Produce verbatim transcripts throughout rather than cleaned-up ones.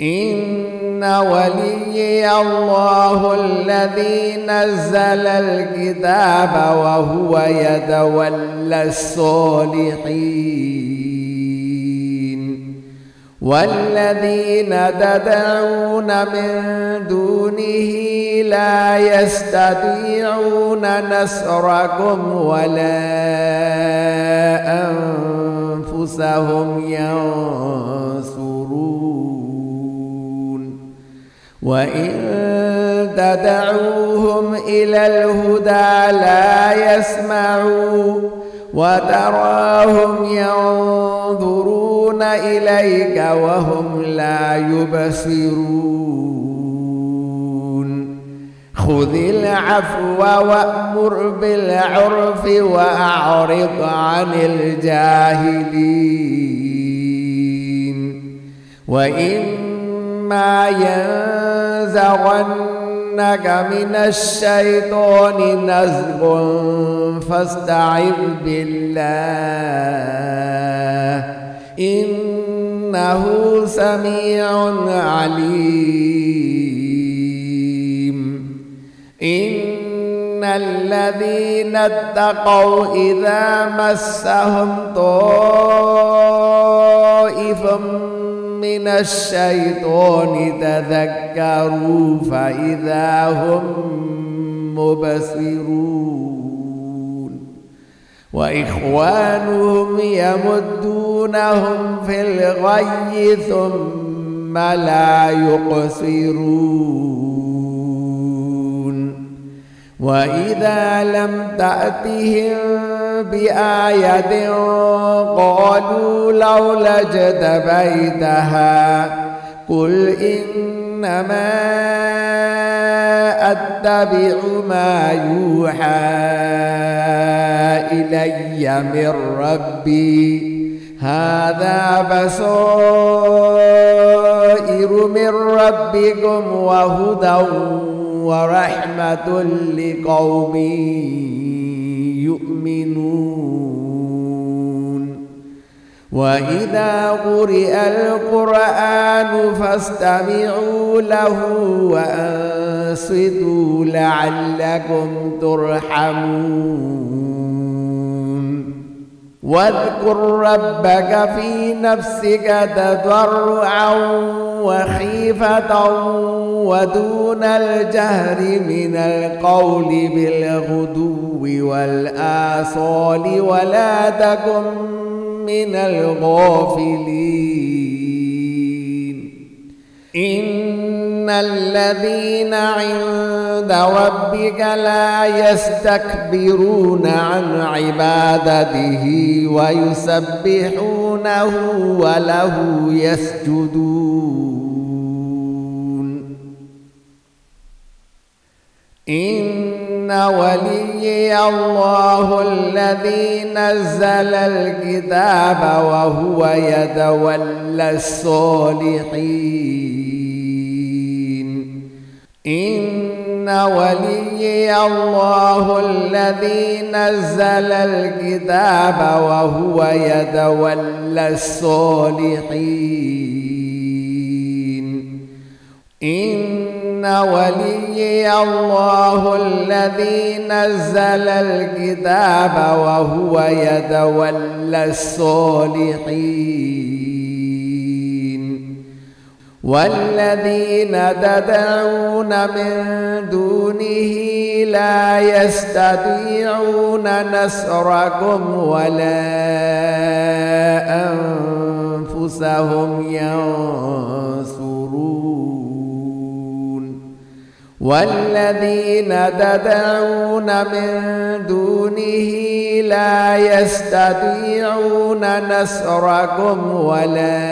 إن وليي الله الذي نزل الكتاب وهو يتولى الصالحين، والذين تدعون من دونه لا يستطيعون نصركم ولا أنفسهم ينصرون، وإن تدعوهم إلى الهدى لا يسمعوا وتراهم ينظرون إليك وهم لا يبصرون. خذ العفو وأمر بالعرف وأعرض عن الجاهلين، وإن ما ينزغنك من الشيطان نزغ فاستعذ بالله إنه سميع عليم. إن الذين اتقوا إذا مسهم طائف من الشيطان تذكروا فإذا هم مبصرون، وإخوانهم يمدونهم في الغي ثم لا يقصرون، وإذا لم تأتهم بآية قالوا لولا اجتبيتها، قل إنما أتبع ما يوحى إلي من ربي، هذا بصائر من ربكم وهدى ورحمة لقوم يؤمنون. وإذا قرئ القرآن فاستمعوا له وأنصتوا لعلكم ترحمون. واذكر ربك في نفسك تضرعا وخيفة ودون الجهر من القول بالغدو والآصال ولا تكن من الغافلين. إن الذين عند ربك لا يستكبرون عن عبادته ويسبحونه وله يسجدون. إن وليي الله الذي نزل الكتاب وهو يتولى الصالحين، إن وليي الله الذي نزل الكتاب وهو يتولى الصالحين، إن إن وليي الله الذي نزل الكتاب وهو يتولى الصالحين، والذين تدعون من دونه لا يستطيعون نصركم ولا أنفسهم ينصرون، والذين تدعون من دونه لا يستطيعون نصركم ولا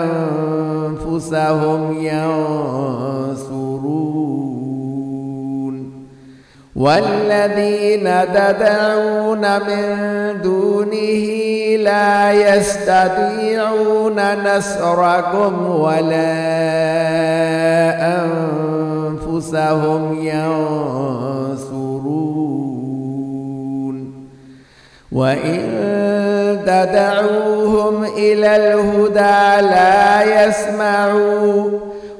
أنفسهم ينصرون، والذين تدعون من دونه لا يستطيعون نصركم ولا أنفسهم ينصرون، وإن تدعوهم إلى الهدى لا يسمعوا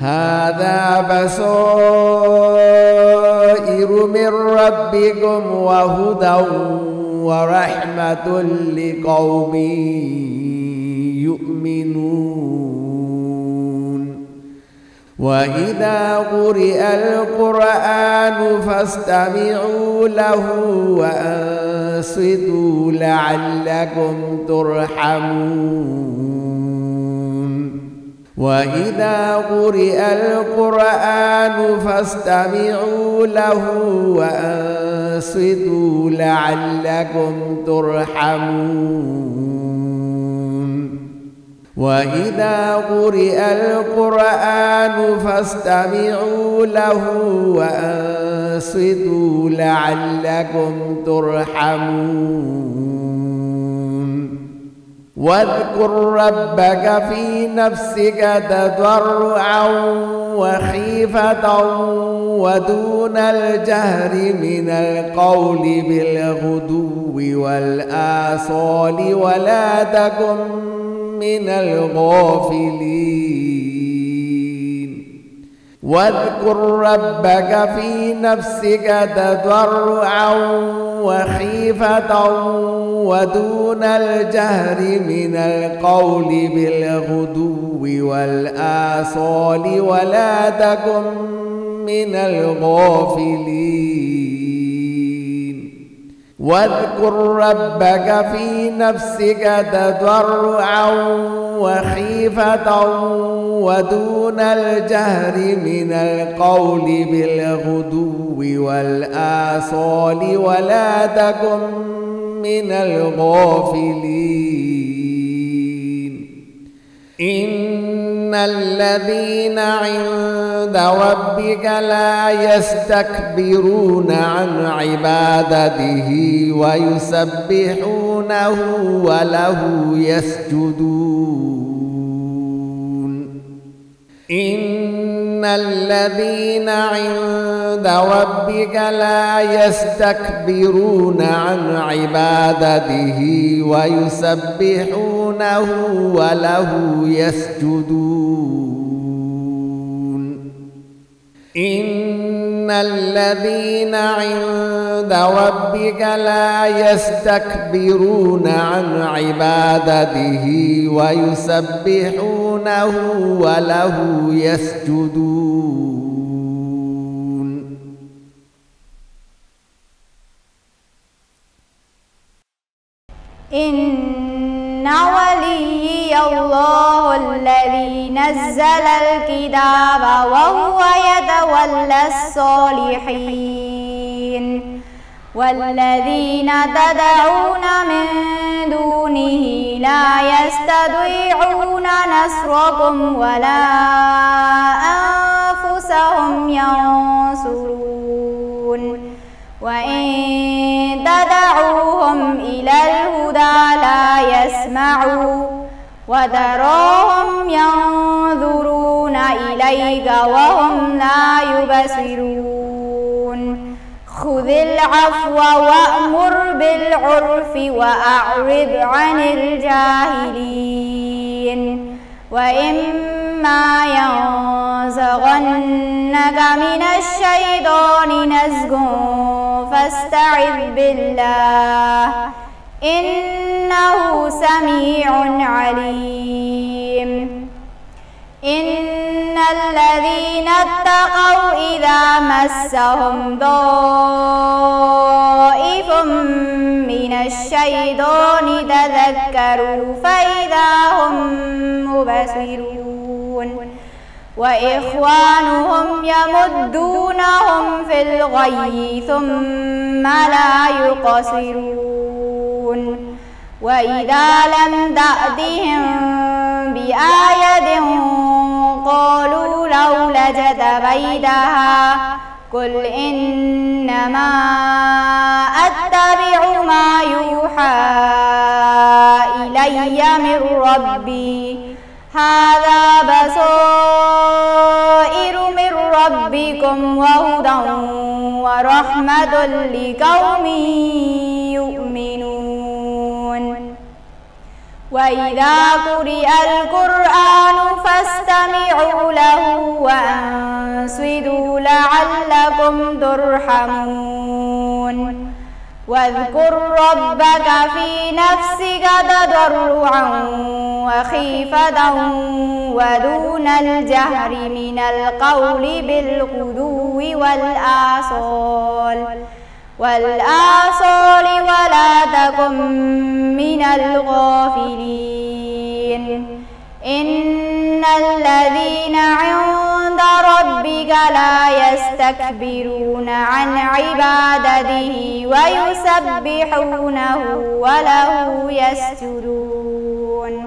هذا بصائر من ربكم وهدى ورحمة لقوم يؤمنون. وإذا قرئ القرآن فاستمعوا له وأنصتوا لعلكم ترحمون. وإذا قرئ القرآن فاستمعوا له وأنصتوا لعلكم ترحمون. وإذا قرئ القرآن فاستمعوا له وأنصتوا لعلكم ترحمون. واذكر ربك في نفسك تضرعا وخيفة ودون الجهر من القول بالغدو والآصال ولا تكن من الغافلين. واذكر ربك في نفسك تضرعا وخيفة ودون الجهر من القول بالغدو والآصال ولا تكن من الغافلين. واذكر ربك في نفسك تضرعا وخيفة ودون الجهر من القول بالغدو والآصال ولا تكن من الغافلين. إن الذين عند ربك لا يستكبرون عن عبادته ويسبحونه وله يسجدون. إن الذين عند ربك لا يستكبرون عن عبادته ويسبحونه وله يسجدون. إن الذين عند ربك لا يستكبرون عن عبادته ويسبحونه وله يسجدون. إن وليي الله الذي نزل الكتاب وهو يتولى الصالحين. والذين تدعون من دونه لا يستطيعون نصركم ولا أنفسهم ينصرون. وإن تدعوهم إلى الهدى لا يسمعوا وتراهم ينظرون إليك وهم لا يبصرون. خذ العفو وأمر بالعرف وأعرض عن الجاهلين. وإما ينزغنك من الشيطان نزغ فاستعذ بالله، إنه سميع عليم. إن الذين اتقوا إذا مسهم ضائف من الشيطان تذكروا فإذا هم مبصرون. وإخوانهم يمدونهم في الغي ثم لا يقصرون. وإذا لم تأتهم بآية قالوا لولا اجتبيتها، قل إنما أتبع ما يوحى إلي من ربي، هذا بصائر من ربكم وهدى ورحمة لقوم يؤمنون. وإذا قرئ القرآن فاستمعوا له وأنصتوا لعلكم ترحمون. واذكر ربك في نفسك تضرعا وخيفة ودون الجهر من القول بالغدو والآصال والآصال ولا تكن من الغافلين. إن الذين عند ربك لا يستكبرون عن عبادته ويسبحونه وله يسجدون.